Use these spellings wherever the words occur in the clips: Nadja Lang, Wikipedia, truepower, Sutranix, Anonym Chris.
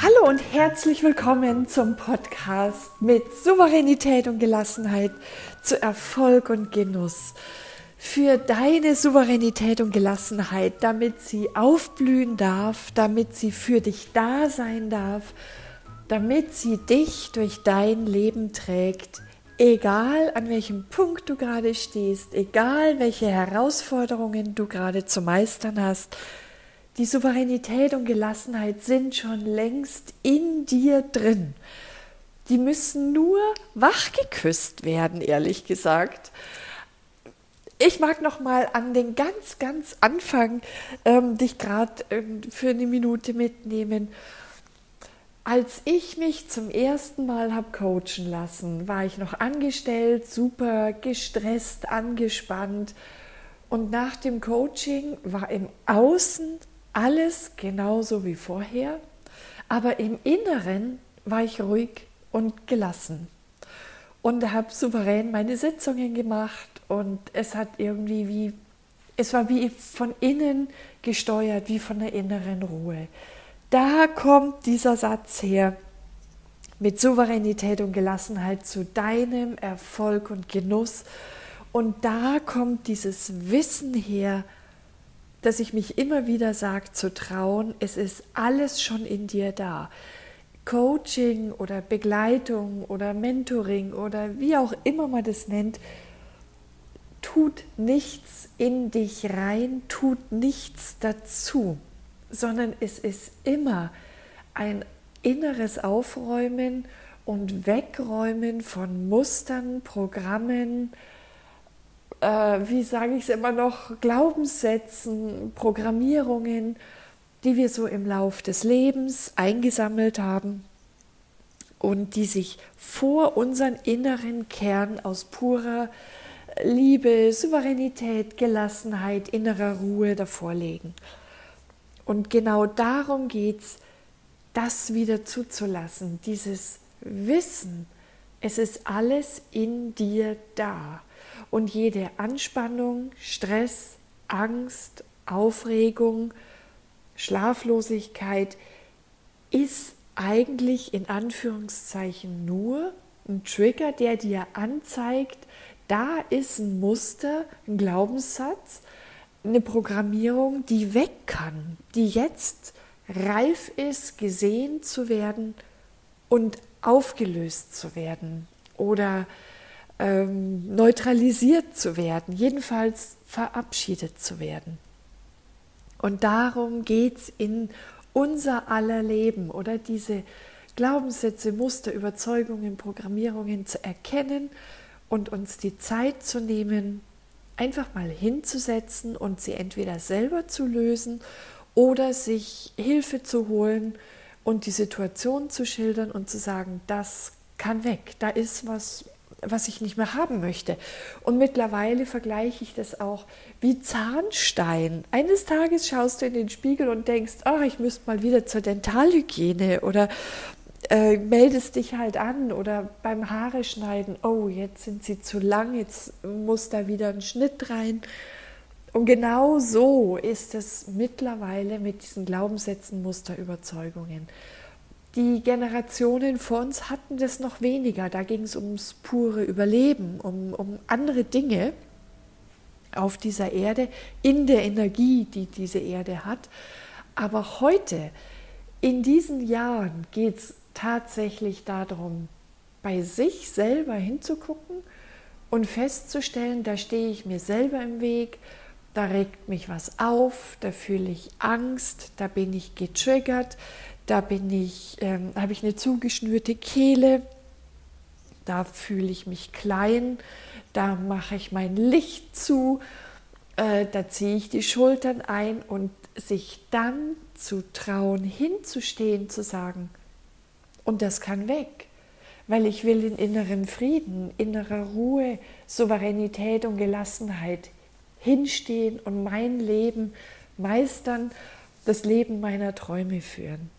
Hallo und herzlich willkommen zum Podcast mit Souveränität und Gelassenheit zu Erfolg und Genuss. Für deine Souveränität und Gelassenheit, damit sie aufblühen darf, damit sie für dich da sein darf, damit sie dich durch dein Leben trägt, egal an welchem Punkt du gerade stehst, egal welche Herausforderungen du gerade zu meistern hast. Die Souveränität und Gelassenheit sind schon längst in dir drin. Die müssen nur wachgeküsst werden, ehrlich gesagt. Ich mag noch mal an den ganz Anfang dich gerade für eine Minute mitnehmen. Als ich mich zum ersten Mal habe coachen lassen, war ich noch angestellt, super gestresst, angespannt. Und nach dem Coaching war im Außen alles genauso wie vorher, aber im Inneren war ich ruhig und gelassen. Und habe souverän meine Sitzungen gemacht und es hat irgendwie es war wie von innen gesteuert, wie von der inneren Ruhe. Da kommt dieser Satz her, mit Souveränität und Gelassenheit zu deinem Erfolg und Genuss. Und da kommt dieses Wissen her, dass ich mich immer wieder sage, zu trauen, es ist alles schon in dir da. Coaching oder Begleitung oder Mentoring oder wie auch immer man das nennt, tut nichts in dich rein, tut nichts dazu, sondern es ist immer ein inneres Aufräumen und Wegräumen von Mustern, Programmen, Glaubenssätzen, Programmierungen, die wir so im Lauf des Lebens eingesammelt haben und die sich vor unseren inneren Kern aus purer Liebe, Souveränität, Gelassenheit, innerer Ruhe davor legen. Und genau darum geht es, das wieder zuzulassen, dieses Wissen, es ist alles in dir da. Und jede Anspannung, Stress, Angst, Aufregung, Schlaflosigkeit ist eigentlich in Anführungszeichen nur ein Trigger, der dir anzeigt, da ist ein Muster, ein Glaubenssatz, eine Programmierung, die weg kann, die jetzt reif ist, gesehen zu werden und aufgelöst zu werden oder neutralisiert zu werden, jedenfalls verabschiedet zu werden. Und darum geht es in unser aller Leben, oder diese Glaubenssätze, Muster, Überzeugungen, Programmierungen zu erkennen und uns die Zeit zu nehmen, einfach mal hinzusetzen und sie entweder selber zu lösen oder sich Hilfe zu holen und die Situation zu schildern und zu sagen, das kann weg, da ist was ich nicht mehr haben möchte. Und mittlerweile vergleiche ich das auch wie Zahnstein. Eines Tages schaust du in den Spiegel und denkst, ach, ich müsste mal wieder zur Dentalhygiene oder meldest dich halt an oder beim Haare schneiden, oh, jetzt sind sie zu lang, jetzt muss da wieder ein Schnitt rein. Und genau so ist es mittlerweile mit diesen Glaubenssätzen, Muster, Überzeugungen. Die Generationen vor uns hatten das noch weniger. Da ging es ums pure Überleben, um andere Dinge auf dieser Erde, in der Energie, die diese Erde hat. Aber heute, in diesen Jahren, geht es tatsächlich darum, bei sich selber hinzugucken und festzustellen, da stehe ich mir selber im Weg, da regt mich was auf, da fühle ich Angst, da bin ich getriggert, da habe ich eine zugeschnürte Kehle, da fühle ich mich klein, da mache ich mein Licht zu, da ziehe ich die Schultern ein und sich dann zu trauen, hinzustehen, zu sagen, und das kann weg, weil ich will den inneren Frieden, innere Ruhe, Souveränität und Gelassenheit hinstehen und mein Leben meistern, das Leben meiner Träume führen.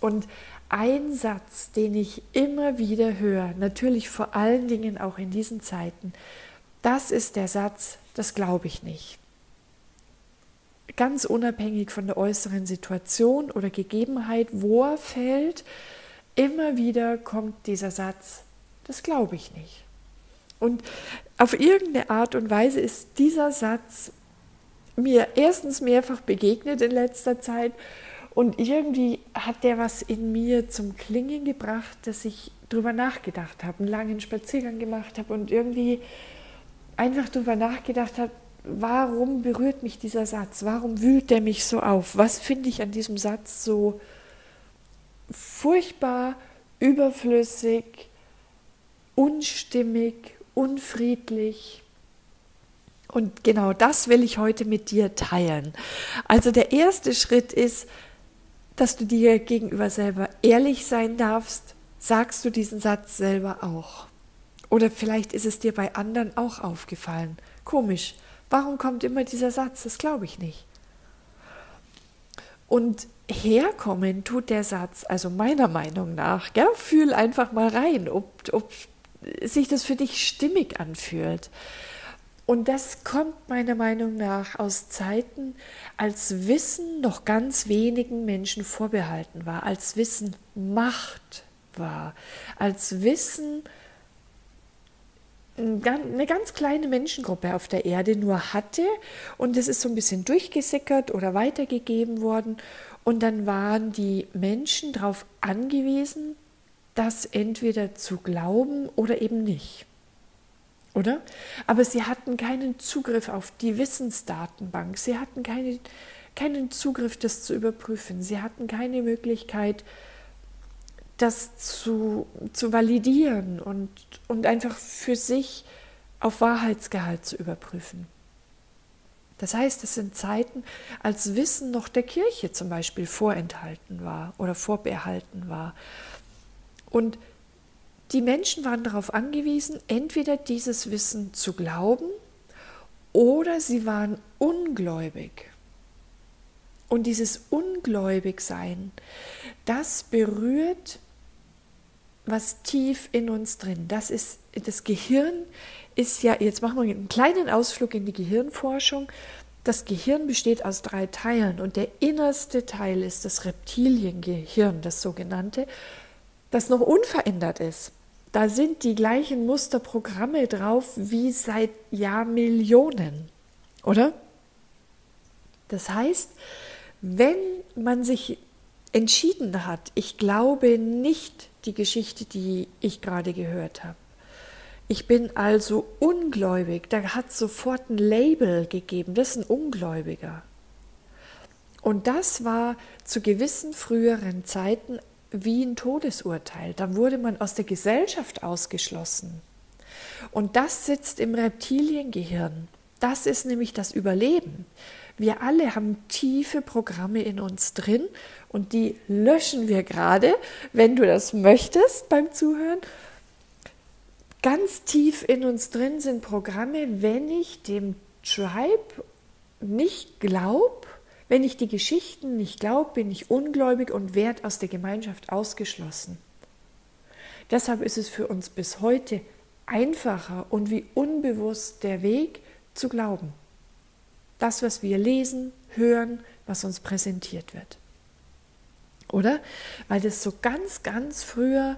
Und ein Satz, den ich immer wieder höre, natürlich vor allen Dingen auch in diesen Zeiten, das ist der Satz, das glaube ich nicht. ganz unabhängig von der äußeren Situation oder Gegebenheit, wo er fällt, immer wieder kommt dieser Satz, das glaube ich nicht. Und auf irgendeine Art und Weise ist dieser Satz mir erstens mehrfach begegnet in letzter Zeit und irgendwie hat der was in mir zum Klingen gebracht, dass ich drüber nachgedacht habe, einen langen Spaziergang gemacht habe und irgendwie einfach drüber nachgedacht habe, warum berührt mich dieser Satz? Warum wühlt der mich so auf? Was finde ich an diesem Satz so furchtbar, überflüssig, unstimmig, unfriedlich? Und genau das will ich heute mit dir teilen. Also der erste Schritt ist, dass du dir gegenüber selber ehrlich sein darfst. Sagst du diesen Satz selber auch? Oder vielleicht ist es dir bei anderen auch aufgefallen. Komisch. Warum kommt immer dieser Satz? Das glaube ich nicht. Und herkommen tut der Satz, also meiner Meinung nach, gell? Fühl einfach mal rein, ob sich das für dich stimmig anfühlt. Und das kommt meiner Meinung nach aus Zeiten, als Wissen noch ganz wenigen Menschen vorbehalten war, als Wissen Macht war, als Wissen eine ganz kleine Menschengruppe auf der Erde nur hatte und es ist so ein bisschen durchgesickert oder weitergegeben worden und dann waren die Menschen darauf angewiesen, das entweder zu glauben oder eben nicht, oder? Aber sie hatten keinen Zugriff auf die Wissensdatenbank, sie hatten keinen Zugriff, das zu überprüfen, sie hatten keine Möglichkeit, das zu validieren und einfach für sich auf Wahrheitsgehalt zu überprüfen. Das heißt, es sind Zeiten, als Wissen noch der Kirche zum Beispiel vorenthalten war oder vorbehalten war. Und die Menschen waren darauf angewiesen, entweder dieses Wissen zu glauben oder sie waren ungläubig. Und dieses Ungläubigsein, das berührt was tief in uns drin. Das ist, das Gehirn ist ja, jetzt machen wir einen kleinen Ausflug in die Gehirnforschung. Das Gehirn besteht aus 3 Teilen und der innerste Teil ist das Reptiliengehirn, das sogenannte, das noch unverändert ist. Da sind die gleichen Musterprogramme drauf wie seit Jahrmillionen, oder? Das heißt, wenn man sich entschieden hat, ich glaube nicht die Geschichte, die ich gerade gehört habe. Ich bin also ungläubig, da hat es sofort ein Label gegeben, das ist ein Ungläubiger. Und das war zu gewissen früheren Zeiten wie ein Todesurteil, da wurde man aus der Gesellschaft ausgeschlossen. Und das sitzt im Reptiliengehirn, das ist nämlich das Überleben. Wir alle haben tiefe Programme in uns drin und die löschen wir gerade, wenn du das möchtest beim Zuhören. Ganz tief in uns drin sind Programme, wenn ich dem Tribe nicht glaube, wenn ich die Geschichten nicht glaube, bin ich ungläubig und werde aus der Gemeinschaft ausgeschlossen. Deshalb ist es für uns bis heute einfacher und wie unbewusst der Weg zu glauben. Das, was wir lesen, hören, was uns präsentiert wird. Oder? Weil das so ganz, ganz früher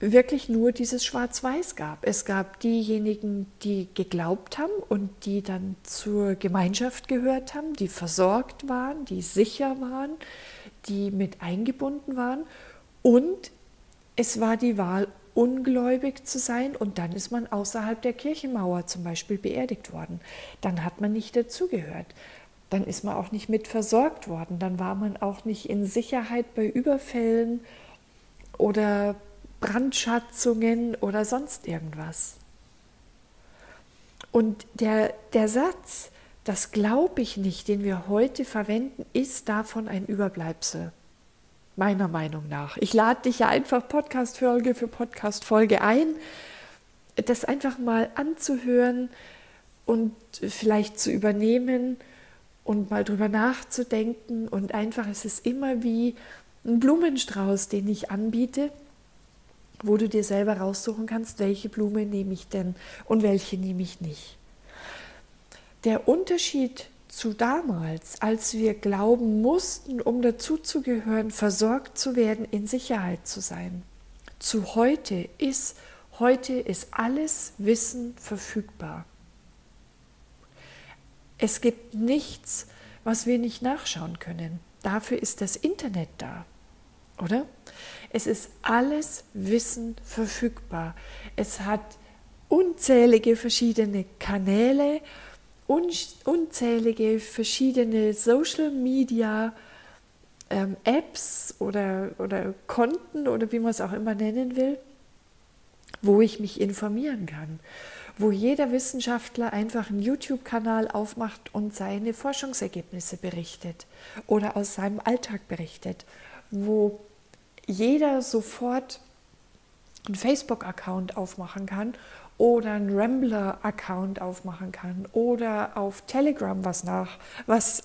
wirklich nur dieses Schwarz-Weiß gab. Es gab diejenigen, die geglaubt haben und die dann zur Gemeinschaft gehört haben, die versorgt waren, die sicher waren, die mit eingebunden waren. Und es war die Wahl, ungläubig zu sein und dann ist man außerhalb der Kirchenmauer zum Beispiel beerdigt worden. Dann hat man nicht dazugehört. Dann ist man auch nicht mit versorgt worden. Dann war man auch nicht in Sicherheit bei Überfällen oder Brandschatzungen oder sonst irgendwas. Und der Satz, das glaube ich nicht, den wir heute verwenden, ist davon ein Überbleibsel. Meiner Meinung nach. Ich lade dich ja einfach Podcast-Folge für Podcast-Folge ein, das einfach mal anzuhören und vielleicht zu übernehmen und mal drüber nachzudenken und einfach, es ist immer wie ein Blumenstrauß, den ich anbiete, wo du dir selber raussuchen kannst, welche Blume nehme ich denn und welche nehme ich nicht. Der Unterschied zu damals, als wir glauben mussten, um dazuzugehören, versorgt zu werden, in Sicherheit zu sein. Zu heute ist alles Wissen verfügbar. Es gibt nichts, was wir nicht nachschauen können. Dafür ist das Internet da, oder? Es ist alles Wissen verfügbar. Es hat unzählige verschiedene Kanäle, unzählige verschiedene Social Media Apps oder Konten oder wie man es auch immer nennen will, wo ich mich informieren kann, wo jeder Wissenschaftler einfach einen YouTube-Kanal aufmacht und seine Forschungsergebnisse berichtet oder aus seinem Alltag berichtet, wo jeder sofort einen Facebook-Account aufmachen kann oder einen Rambler-Account aufmachen kann oder auf Telegram was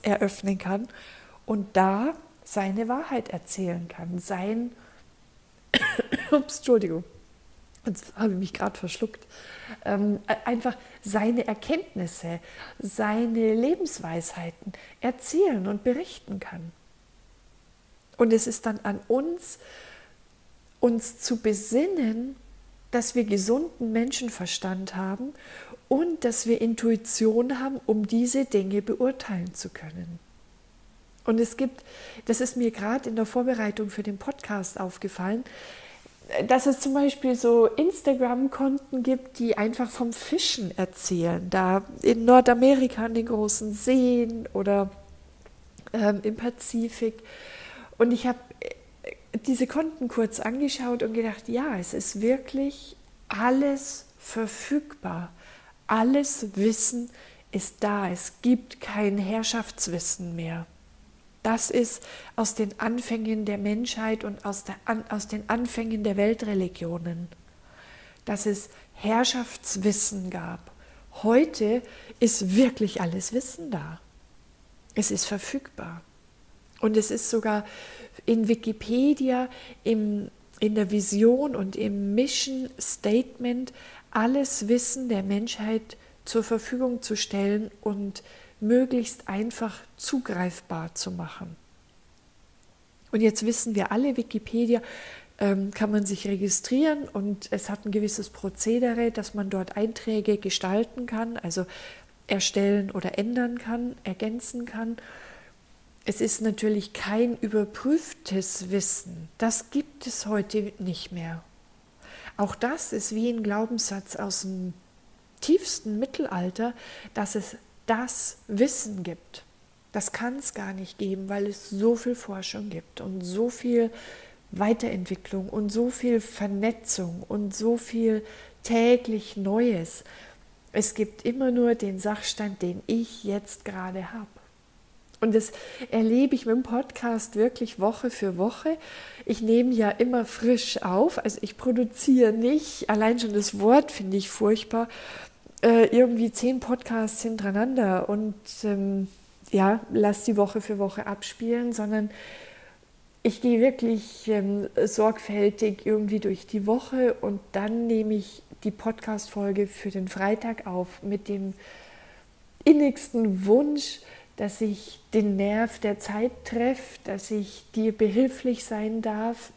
eröffnen kann und da seine Wahrheit erzählen kann, sein, Entschuldigung, jetzt habe ich mich gerade verschluckt, einfach seine Erkenntnisse, seine Lebensweisheiten erzählen und berichten kann. Und es ist dann an uns, uns zu besinnen, dass wir gesunden Menschenverstand haben und dass wir Intuition haben, um diese Dinge beurteilen zu können. Und es gibt, das ist mir gerade in der Vorbereitung für den Podcast aufgefallen, dass es zum Beispiel so Instagram-Konten gibt, die einfach vom Fischen erzählen, da in Nordamerika an den großen Seen oder im Pazifik. Und ich habe diese Konten kurz angeschaut und gedacht, ja, es ist wirklich alles verfügbar. Alles Wissen ist da. Es gibt kein Herrschaftswissen mehr. Das ist aus den Anfängen der Menschheit und aus den Anfängen der Weltreligionen, dass es Herrschaftswissen gab. Heute ist wirklich alles Wissen da. Es ist verfügbar. Und es ist sogar in Wikipedia, in der Vision und im Mission Statement alles Wissen der Menschheit zur Verfügung zu stellen und möglichst einfach zugreifbar zu machen. Und jetzt wissen wir alle, Wikipedia kann man sich registrieren und es hat ein gewisses Prozedere, dass man dort Einträge gestalten kann, also erstellen oder ändern kann, ergänzen kann. Es ist natürlich kein überprüftes Wissen. Das gibt es heute nicht mehr. Auch das ist wie ein Glaubenssatz aus dem tiefsten Mittelalter, dass es das Wissen gibt. Das kann es gar nicht geben, weil es so viel Forschung gibt und so viel Weiterentwicklung und so viel Vernetzung und so viel täglich Neues. Es gibt immer nur den Sachstand, den ich jetzt gerade habe. Und das erlebe ich mit dem Podcast wirklich Woche für Woche. Ich nehme ja immer frisch auf, also ich produziere nicht, allein schon das Wort finde ich furchtbar, irgendwie 10 Podcasts hintereinander und ja, lass die Woche für Woche abspielen, sondern ich gehe wirklich sorgfältig irgendwie durch die Woche und dann nehme ich die Podcast-Folge für den Freitag auf mit dem innigsten Wunsch, dass ich den Nerv der Zeit treffe, dass ich dir behilflich sein darf,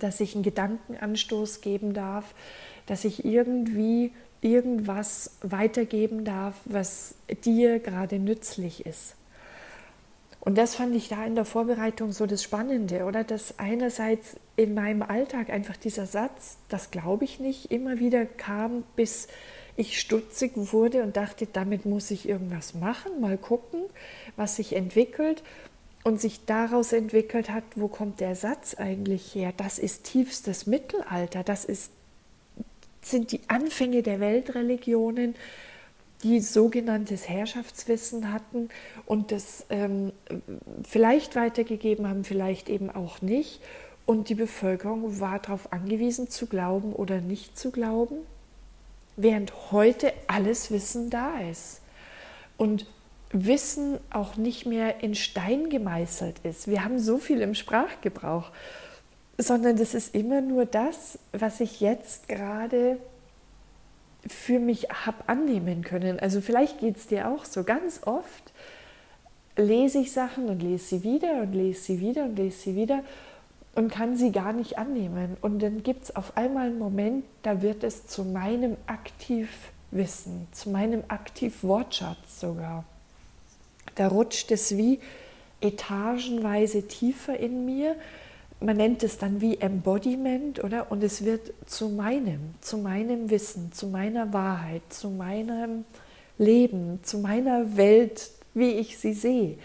dass ich einen Gedankenanstoß geben darf, dass ich irgendwie irgendwas weitergeben darf, was dir gerade nützlich ist. Und das fand ich da in der Vorbereitung so das Spannende, oder? Dass einerseits in meinem Alltag einfach dieser Satz, das glaube ich nicht, immer wieder kam, bis ich stutzig wurde und dachte, damit muss ich irgendwas machen, mal gucken, was sich entwickelt und sich daraus entwickelt hat, wo kommt der Satz eigentlich her? Das ist tiefstes Mittelalter, das sind die Anfänge der Weltreligionen, die sogenanntes Herrschaftswissen hatten und das vielleicht weitergegeben haben, vielleicht eben auch nicht. Und die Bevölkerung war darauf angewiesen, zu glauben oder nicht zu glauben. Während heute alles Wissen da ist und Wissen auch nicht mehr in Stein gemeißelt ist. Wir haben so viel im Sprachgebrauch, sondern das ist immer nur das, was ich jetzt gerade für mich habe annehmen können. Also vielleicht geht es dir auch so. Ganz oft lese ich Sachen und lese sie wieder und lese sie wieder und lese sie wieder und kann sie gar nicht annehmen. Und dann gibt es auf einmal einen Moment, da wird es zu meinem Aktivwissen, zu meinem Aktivwortschatz sogar. Da rutscht es wie etagenweise tiefer in mir. Man nennt es dann wie Embodiment, oder? Und es wird zu meinem Wissen, zu meiner Wahrheit, zu meinem Leben, zu meiner Welt, wie ich sie sehe.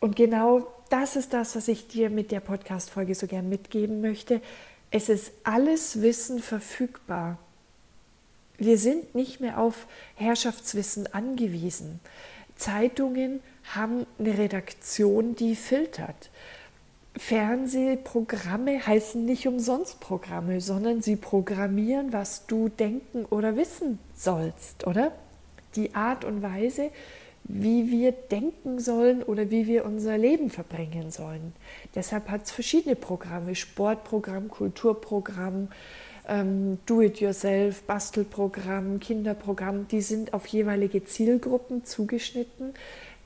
Und genau das ist das, was ich dir mit der Podcast-Folge so gern mitgeben möchte. Es ist alles Wissen verfügbar. Wir sind nicht mehr auf Herrschaftswissen angewiesen. Zeitungen haben eine Redaktion, die filtert. Fernsehprogramme heißen nicht umsonst Programme, sondern sie programmieren, was du denken oder wissen sollst, oder? Die Art und Weise, wie wir denken sollen oder wie wir unser Leben verbringen sollen. Deshalb hat es verschiedene Programme, Sportprogramm, Kulturprogramm, Do-it-yourself, Bastelprogramm, Kinderprogramm, die sind auf jeweilige Zielgruppen zugeschnitten,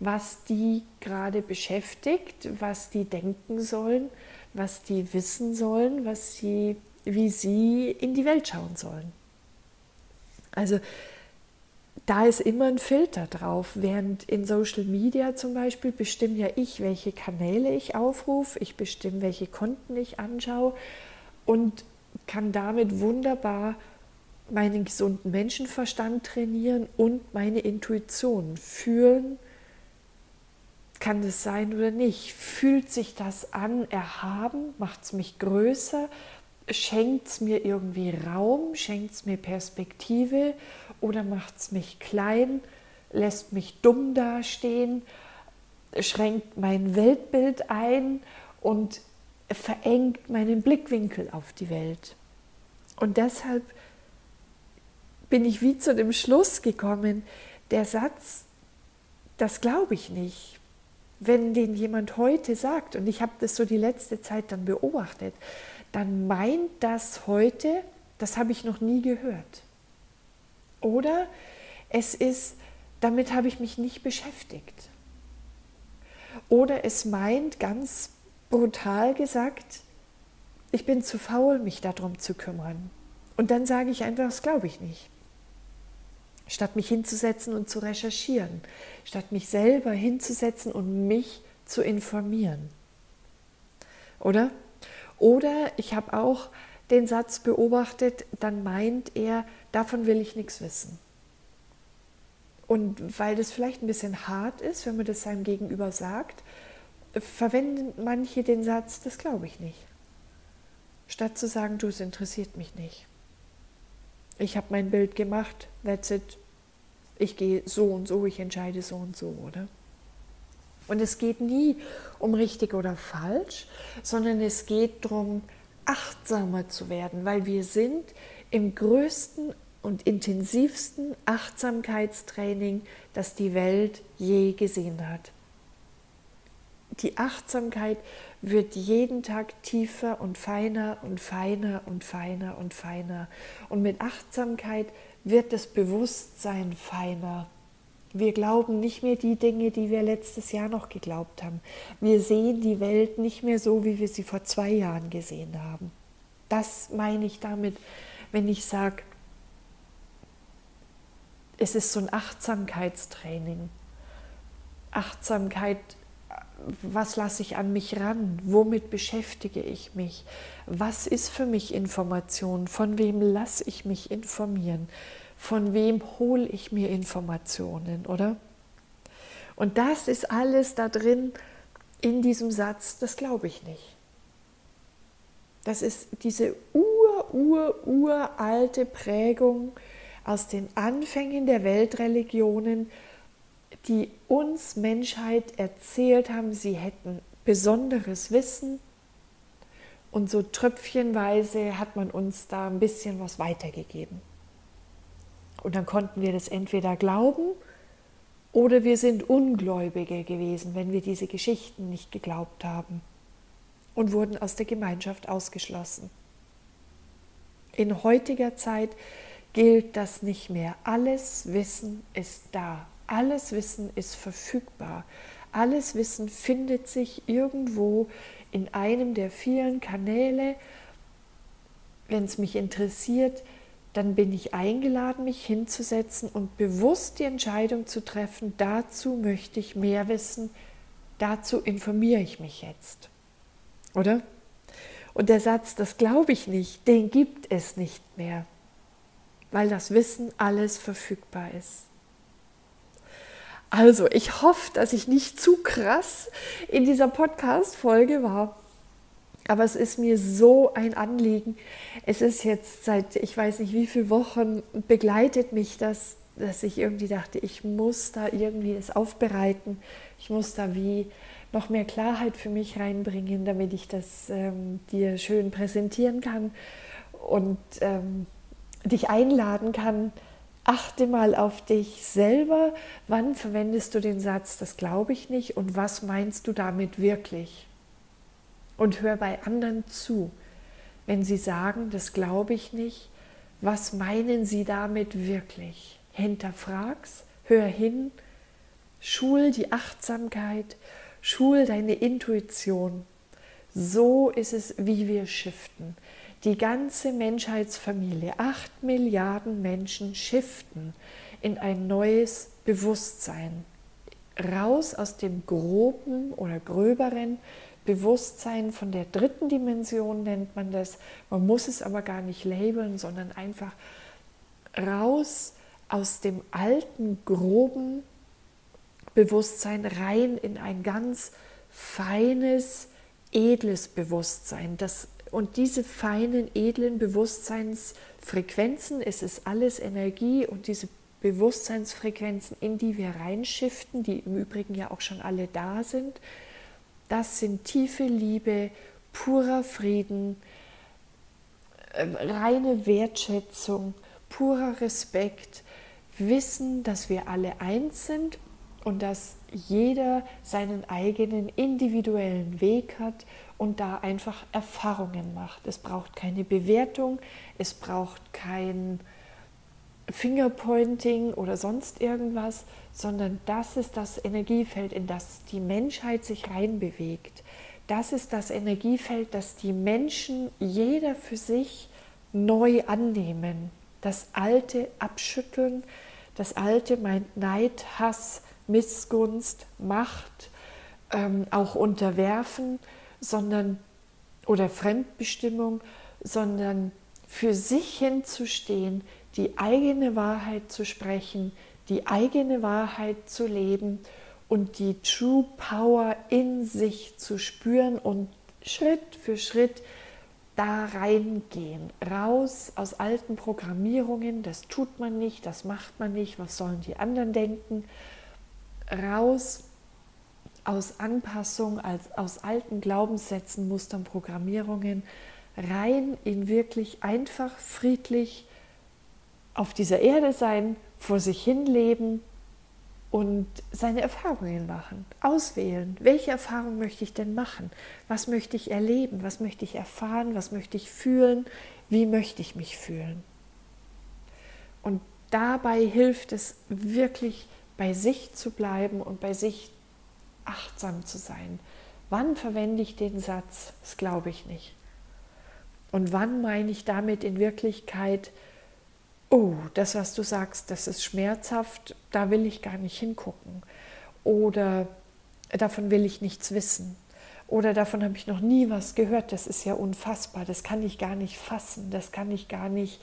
was die gerade beschäftigt, was die denken sollen, was die wissen sollen, wie sie in die Welt schauen sollen. Also da ist immer ein Filter drauf, während in Social Media zum Beispiel bestimme ja ich, welche Kanäle ich aufrufe, ich bestimme, welche Konten ich anschaue und kann damit wunderbar meinen gesunden Menschenverstand trainieren und meine Intuition fühlen. Kann das sein oder nicht? Fühlt sich das an, erhaben? Macht es mich größer? Schenkt es mir irgendwie Raum? Schenkt es mir Perspektive? Oder macht es mich klein? Lässt mich dumm dastehen? Schränkt mein Weltbild ein? Und verengt meinen Blickwinkel auf die Welt. Und deshalb bin ich wie zu dem Schluss gekommen, der Satz, das glaube ich nicht, wenn den jemand heute sagt, und ich habe das so die letzte Zeit dann beobachtet, dann meint das heute, das habe ich noch nie gehört. Oder es ist, damit habe ich mich nicht beschäftigt. Oder es meint ganz brutal gesagt, ich bin zu faul, mich darum zu kümmern. Und dann sage ich einfach, das glaube ich nicht. Statt mich hinzusetzen und zu recherchieren, statt mich selber hinzusetzen und mich zu informieren. Oder? Oder ich habe auch den Satz beobachtet, dann meint er, davon will ich nichts wissen. Und weil das vielleicht ein bisschen hart ist, wenn man das seinem Gegenüber sagt, verwenden manche den Satz, das glaube ich nicht. Statt zu sagen, du, es interessiert mich nicht. Ich habe mein Bild gemacht, that's it. Ich gehe so und so, ich entscheide so und so, oder? Und es geht nie um richtig oder falsch, sondern es geht darum, achtsamer zu werden, weil wir sind im größten und intensivsten Achtsamkeitstraining, das die Welt je gesehen hat. Die Achtsamkeit wird jeden Tag tiefer und feiner und feiner und feiner und feiner. Und mit Achtsamkeit wird das Bewusstsein feiner. Wir glauben nicht mehr die Dinge, die wir letztes Jahr noch geglaubt haben. Wir sehen die Welt nicht mehr so, wie wir sie vor 2 Jahren gesehen haben. Das meine ich damit, wenn ich sage, es ist so ein Achtsamkeitstraining. Achtsamkeit, was lasse ich an mich ran? Womit beschäftige ich mich? Was ist für mich Information? Von wem lasse ich mich informieren? Von wem hole ich mir Informationen, oder? Und das ist alles da drin in diesem Satz, das glaube ich nicht. Das ist diese uralte Prägung aus den Anfängen der Weltreligionen, die uns Menschheit erzählt haben, sie hätten besonderes Wissen und so tröpfchenweise hat man uns da ein bisschen was weitergegeben. Und dann konnten wir das entweder glauben oder wir sind Ungläubige gewesen, wenn wir diese Geschichten nicht geglaubt haben und wurden aus der Gemeinschaft ausgeschlossen. In heutiger Zeit gilt das nicht mehr. Alles Wissen ist da. Alles Wissen ist verfügbar. Alles Wissen findet sich irgendwo in einem der vielen Kanäle. Wenn es mich interessiert, dann bin ich eingeladen, mich hinzusetzen und bewusst die Entscheidung zu treffen, dazu möchte ich mehr wissen, dazu informiere ich mich jetzt. Oder? Und der Satz, das glaube ich nicht, den gibt es nicht mehr, weil das Wissen alles verfügbar ist. Also, ich hoffe, dass ich nicht zu krass in dieser Podcast-Folge war. Aber es ist mir so ein Anliegen. Es ist jetzt seit, ich weiß nicht wie viele Wochen, begleitet mich das, dass ich irgendwie dachte, ich muss da irgendwie das aufbereiten. Ich muss da wie noch mehr Klarheit für mich reinbringen, damit ich das dir schön präsentieren kann und dich einladen kann. Achte mal auf dich selber. Wann verwendest du den Satz, das glaube ich nicht, und was meinst du damit wirklich? Und hör bei anderen zu, wenn sie sagen, das glaube ich nicht, was meinen sie damit wirklich? Hinterfrag's, hör hin, schul die Achtsamkeit, schul deine Intuition. So ist es, wie wir shiften. Die ganze Menschheitsfamilie, 8 Milliarden Menschen shiften in ein neues Bewusstsein. Raus aus dem groben oder gröberen Bewusstsein von der 3. Dimension, nennt man das. Man muss es aber gar nicht labeln, sondern einfach raus aus dem alten, groben Bewusstsein rein in ein ganz feines, edles Bewusstsein. Und diese feinen, edlen Bewusstseinsfrequenzen, es ist alles Energie, und diese Bewusstseinsfrequenzen, in die wir reinschiften, die im Übrigen ja auch schon alle da sind, das sind tiefe Liebe, purer Frieden, reine Wertschätzung, purer Respekt, Wissen, dass wir alle eins sind und dass jeder seinen eigenen individuellen Weg hat und da einfach Erfahrungen macht. Es braucht keine Bewertung, es braucht kein Fingerpointing oder sonst irgendwas, sondern das ist das Energiefeld, in das die Menschheit sich reinbewegt. Das ist das Energiefeld, das die Menschen, jeder für sich, neu annehmen. Das Alte abschütteln, das Alte meint Neid, Hass, Missgunst, Macht, auch Unterwerfen, sondern oder Fremdbestimmung, sondern für sich hinzustehen, die eigene Wahrheit zu sprechen, die eigene Wahrheit zu leben und die True Power in sich zu spüren und Schritt für Schritt da reingehen. Raus aus alten Programmierungen, das tut man nicht, das macht man nicht, was sollen die anderen denken? Raus aus Anpassung, aus alten Glaubenssätzen, Mustern, Programmierungen, rein in wirklich einfach, friedlich auf dieser Erde sein, vor sich hin leben und seine Erfahrungen machen, auswählen. Welche Erfahrung möchte ich denn machen? Was möchte ich erleben? Was möchte ich erfahren? Was möchte ich fühlen? Wie möchte ich mich fühlen? Und dabei hilft es wirklich, bei sich zu bleiben und bei sich achtsam zu sein. Wann verwende ich den Satz, das glaube ich nicht? Und wann meine ich damit in Wirklichkeit, oh, das, was du sagst, das ist schmerzhaft, da will ich gar nicht hingucken. Oder davon will ich nichts wissen. Oder davon habe ich noch nie was gehört, das ist ja unfassbar, das kann ich gar nicht fassen, das kann ich gar nicht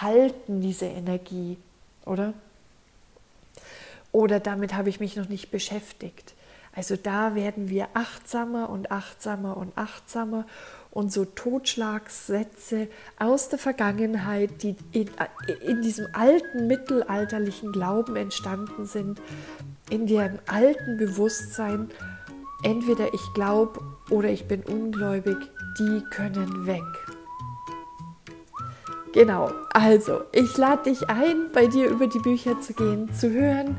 halten, diese Energie, oder? Oder damit habe ich mich noch nicht beschäftigt. Also da werden wir achtsamer und achtsamer und achtsamer, und so Totschlagssätze aus der Vergangenheit, die in diesem alten mittelalterlichen Glauben entstanden sind, in dem alten Bewusstsein, entweder ich glaube oder ich bin ungläubig, die können weg. Genau, also ich lade dich ein, bei dir über die Bücher zu gehen, zu hören,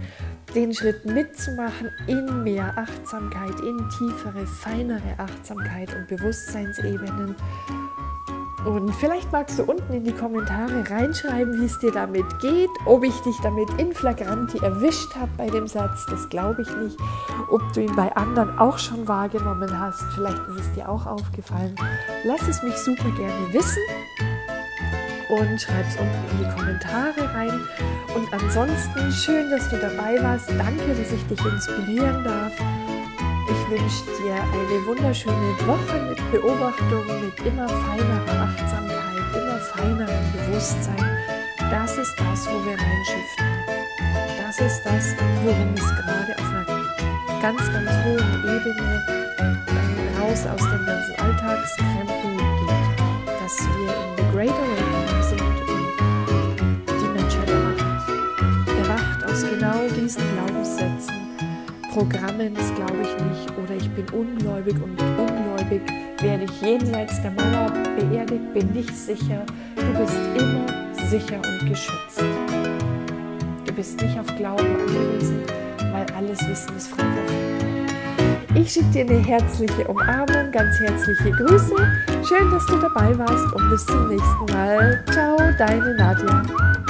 den Schritt mitzumachen in mehr Achtsamkeit, in tiefere, feinere Achtsamkeit und Bewusstseinsebenen. Und vielleicht magst du unten in die Kommentare reinschreiben, wie es dir damit geht, ob ich dich damit in flagranti erwischt habe bei dem Satz, das glaube ich nicht, ob du ihn bei anderen auch schon wahrgenommen hast, vielleicht ist es dir auch aufgefallen. Lass es mich super gerne wissen und schreib es unten in die Kommentare rein. Und ansonsten, schön, dass du dabei warst, danke, dass ich dich inspirieren darf. Ich wünsche dir eine wunderschöne Woche mit Beobachtung, mit immer feinerer Achtsamkeit, immer feinerem Bewusstsein. Das ist das, wo wir reinschiften. Das ist das, worum es gerade auf einer ganz, ganz hohen Ebene raus aus dem ganzen Alltagskrempel geht. Dass wir in the Great Awakening sind und die Menschheit erwacht. Erwacht aus genau diesen Glaubenssätzen. Programmen, das glaube ich nicht, oder ich bin ungläubig und ungläubig werde ich jenseits der Mauer beerdigt, bin nicht sicher. Du bist immer sicher und geschützt. Du bist nicht auf Glauben angewiesen, weil alles Wissen ist frei verfügbar. Ich schicke dir eine herzliche Umarmung, ganz herzliche Grüße. Schön, dass du dabei warst und bis zum nächsten Mal. Ciao, deine Nadja.